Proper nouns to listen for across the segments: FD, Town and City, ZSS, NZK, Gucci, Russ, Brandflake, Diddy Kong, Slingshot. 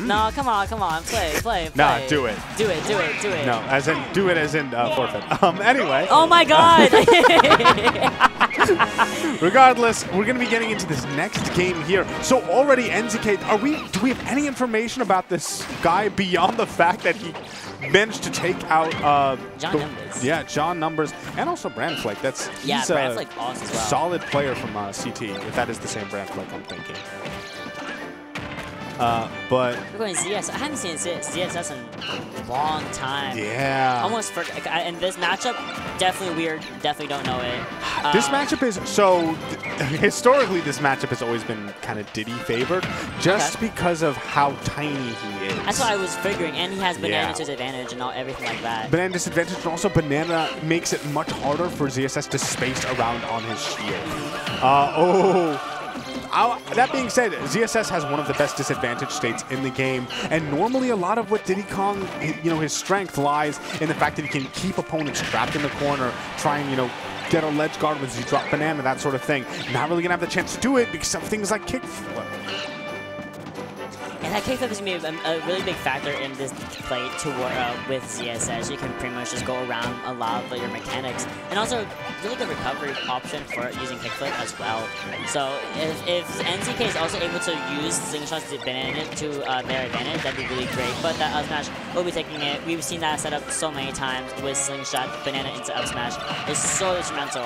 No, come on, come on. Play. Nah, do it. Do it. No, as in, do it as in forfeit. Anyway. Oh, my God. Regardless, we're going to be getting into this next game here. So already NZK, do we have any information about this guy beyond the fact that he managed to take out John Numbers. Yeah, John Numbers. And also Brandflake. He's Brandflake awesome as well. Solid player from CT, if that is the same Brandflake I'm thinking. But we're going ZS. I haven't seen ZSS in a long time. Yeah. Almost for, and this matchup, definitely weird. Definitely don't know it. This matchup is historically this matchup has always been kind of Diddy favored, just because of how tiny he is. That's what I was figuring, and he has banana disadvantage and all everything like that. Banana disadvantage, and also banana makes it much harder for ZSS to space around on his shield. That being said, ZSS has one of the best disadvantage states in the game, and normally a lot of what Diddy Kong, his strength lies in the fact that he can keep opponents trapped in the corner, try and, get a ledge guard with Z-drop banana, that sort of thing. Not really going to have the chance to do it because of things like kickflip. And that kickflip is going to be a really big factor in this play with ZSS. You can pretty much just go around a lot of your mechanics. And also, really good recovery option for using kickflip as well. So if NZK is also able to use Slingshot's advantage to their advantage, that'd be really great. But that up smash will be taking it. We've seen that set up so many times with Slingshot, banana into up smash. It's so instrumental.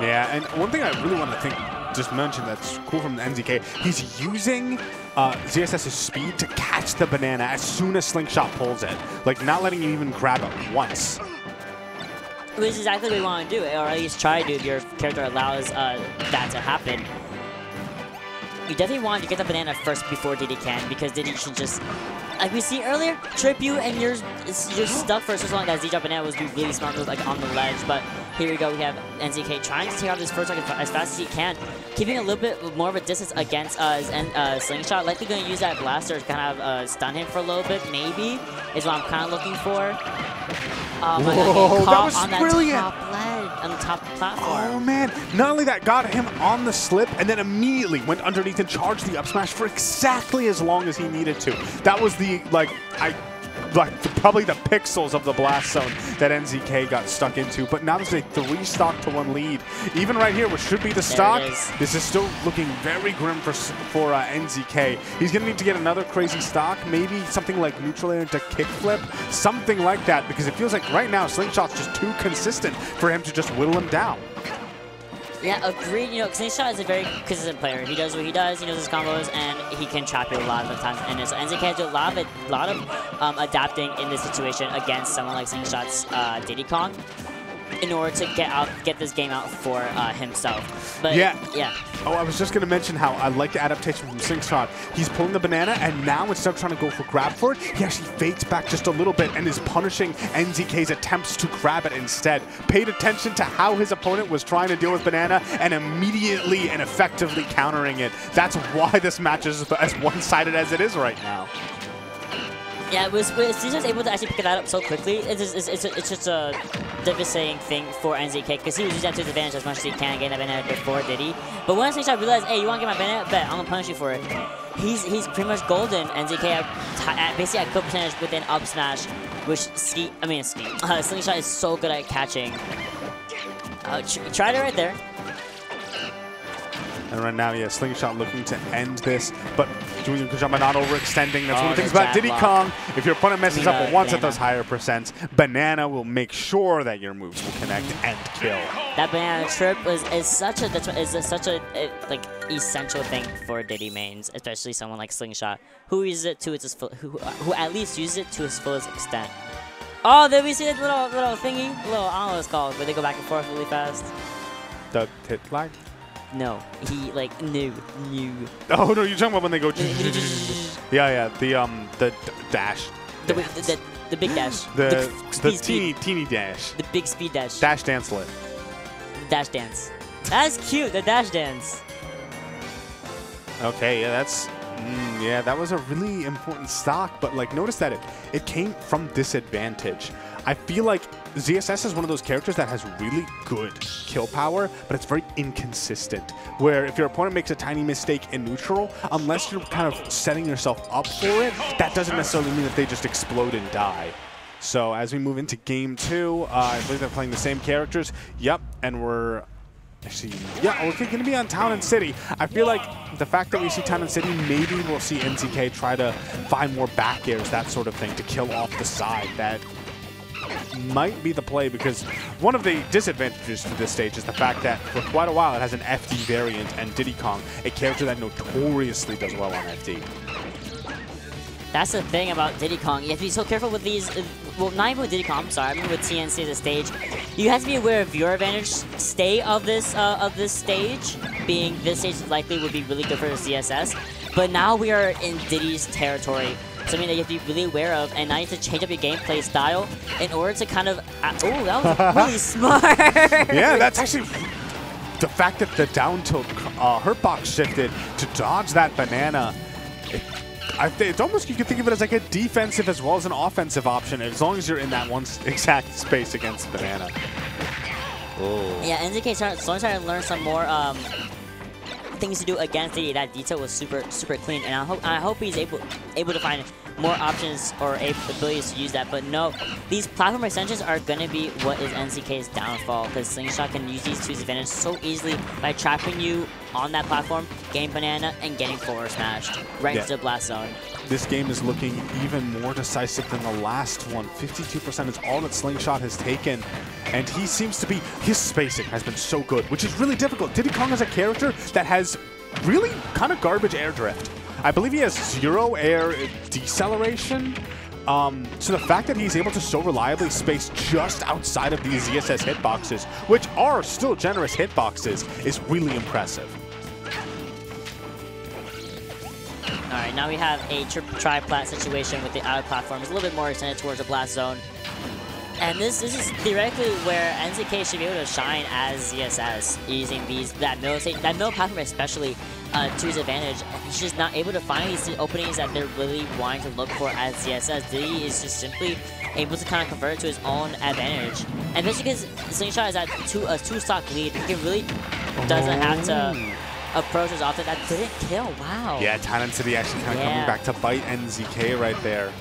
Yeah, and one thing I really want to just mention that's cool from the NZK, he's using ZSS's speed to catch the banana as soon as Slingshot pulls it. Like, not letting you even grab it once. Which is exactly what we want to do, or at least try to do if your character allows that to happen. You definitely want to get the banana first before Diddy can, because Diddy should just, like we see earlier, trip you and you're stuck for so long. That Z-drop banana was really smart move, like on the ledge, but here we go, we have NZK trying to take out his first target as fast as he can, keeping a little bit more of a distance against Slingshot. Likely going to use that blaster to kind of stun him for a little bit, maybe, is what I'm kind of looking for. Whoa, that was brilliant! On the top platform. Oh man, not only that, got him on the slip and then immediately went underneath and charged the up smash for exactly as long as he needed to. That was the, probably the pixels of the blast zone that NZK got stuck into. But now there's a 3-stock to 1 lead. Even right here, which should be the stock, this is still looking very grim for NZK. He's going to need to get another crazy stock, maybe something like neutral air into kickflip, something like that, because it feels like right now Slingshot's just too consistent for him to just whittle him down. Yeah, agreed. Slingshot is a very consistent player. He does what he does. He knows his combos, and he can trap you a lot of the times. And so NZK has to do a lot of adapting in this situation against someone like Slingshot's Diddy Kong in order to get this game out for himself. But yeah. Oh, I was just going to mention how I like the adaptation from Slingshot. He's pulling the banana, and now instead of trying to go for grab for it, he actually fades back just a little bit and is punishing NZK's attempts to grab it instead. Paid attention to how his opponent was trying to deal with banana and immediately and effectively countering it. That's why this match is as one-sided as it is right now. Yeah, Slingshot's able to actually pick that up so quickly. It's just a devastating thing for NZK, because he was using that to his advantage as much as he can, getting that banana before Diddy. But once Slingshot realized, hey, you want to get my banana? Bet, I'm going to punish you for it. He's pretty much golden. NZK basically at good percentage within up smash, which Slingshot is so good at catching. Tried it right there. And right now, yeah, Slingshot looking to end this, but doing a good job by not overextending. That's one of the things about Diddy Kong. If your opponent messes up once at those higher percents, banana will make sure that your moves will connect and kill. That banana trip is such a essential thing for Diddy mains, especially someone like Slingshot, who uses it to its who at least uses it to its fullest extent. Oh, then we see that little thingy, I don't know what it's called, where they go back and forth really fast. The hit lag. No, he like new. Oh no, you're talking about when they go. Yeah, the dash. The big dash. The teeny dash. The big speed dash. Dash dancelet. Dash dance. That's cute. The dash dance. Okay, yeah, that's. Yeah, that was a really important stock, but like, notice that it came from disadvantage. I feel like ZSS is one of those characters that has really good kill power, but it's very inconsistent, where if your opponent makes a tiny mistake in neutral, unless you're kind of setting yourself up for it, that doesn't necessarily mean that they just explode and die. So as we move into game two, I believe they're playing the same characters. Yep, and we're... Actually, yeah, we're going to be on Town and City. I feel like the fact that we see Town and City, maybe we'll see NZK try to find more back airs, that sort of thing, to kill off the side. That might be the play, because one of the disadvantages to this stage is the fact that for quite a while it has an FD variant and Diddy Kong, a character that notoriously does well on FD. That's the thing about Diddy Kong. You have to be so careful with these. Well, not even with Diddy Kong. I'm sorry. I mean with TNC as a stage. You have to be aware of your advantage. Stay of this stage. Being this stage likely would be really good for the ZSS. But now we are in Diddy's territory. Something that you have to be really aware of, and now you have to change up your gameplay style in order to kind of. Oh, that was really smart. Yeah, that's actually. The fact that the down tilt hurt box shifted to dodge that banana. It's almost, you could think of it as like a defensive as well as an offensive option, as long as you're in that one exact space against banana. Oh. Yeah, NZK started to learn some more things to do against Diddy. That detail was super clean, and I hope he's able to find more options or abilities to use that. But no, these platform extensions are gonna be what is NZK's downfall, because Slingshot can use these to his advantage so easily by trapping you on that platform, getting banana, and getting forward smashed right into the blast zone. This game is looking even more decisive than the last one. 52% is all that Slingshot has taken, and he seems to be, his spacing has been so good, which is really difficult. Diddy Kong is a character that has really kind of garbage air drift. I believe he has 0 air deceleration. So the fact that he's able to so reliably space just outside of these ZSS hitboxes, which are still generous hitboxes, is really impressive. All right, now we have a tri-plat situation with the outer platforms, a little bit more extended towards the blast zone. And this is theoretically where NZK should be able to shine as ZSS, using these that middle platform especially to his advantage. He's just not able to find these openings that they're really wanting to look for as ZSS. Diddy is just simply able to kind of convert it to his own advantage. And especially because Slingshot is at a two-stock lead, he really doesn't have to approach as often. That didn't kill, wow. Yeah, Town and City actually kind of coming back to bite NZK right there.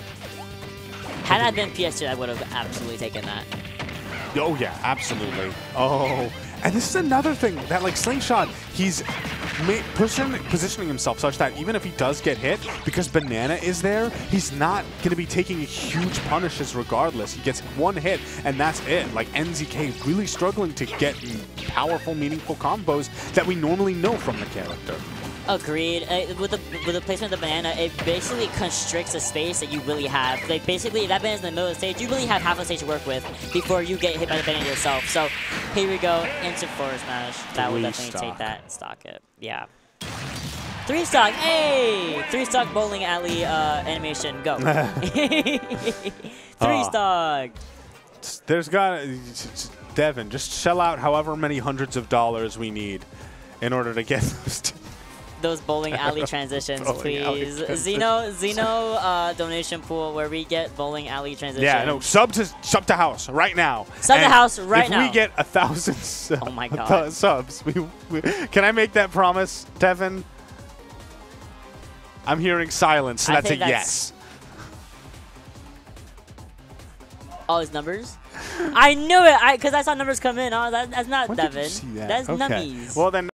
Had I been PS2, I would have absolutely taken that. Oh yeah, absolutely. Oh, and this is another thing that, like, Slingshot, he's positioning himself such that even if he does get hit, because banana is there, he's not going to be taking huge punishes regardless. He gets one hit and that's it. Like, NZK really struggling to get powerful, meaningful combos that we normally know from the character. Agreed. With the placement of the banana, it basically constricts the space that you really have. Like, basically, if that banana's in the middle of the stage, you really have half a stage to work with before you get hit by the banana yourself. So, here we go. Instant forward smash. That would definitely take that and stock it. Yeah. 3-stock. Hey! 3-stock bowling alley animation. Go. 3-stock. There's got... Devin, just shell out however many hundreds of dollars we need in order to get those two. Those bowling alley transitions, please. Xeno donation pool where we get bowling alley transitions. Yeah, no, sub to house right now. Sub to house right now. If we get 1,000 subs, oh my God. Subs, can I make that promise, Devin? I'm hearing silence, so that's a yes. All his numbers? I knew it, because I saw numbers come in. Oh, that's not Devin. That's nummies. Well, then.